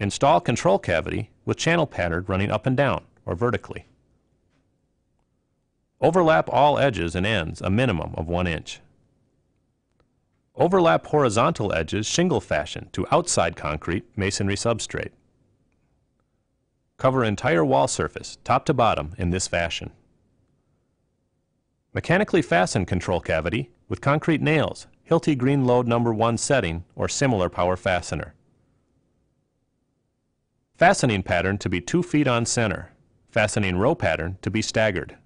Install control cavity with channel pattern running up and down or vertically. Overlap all edges and ends a minimum of 1 inch. Overlap horizontal edges shingle fashion to outside concrete masonry substrate. Cover entire wall surface, top to bottom, in this fashion. Mechanically fasten control cavity with concrete nails, Hilti Green Load No. 1 setting, or similar power fastener. Fastening pattern to be 2 feet on center. Fastening row pattern to be staggered.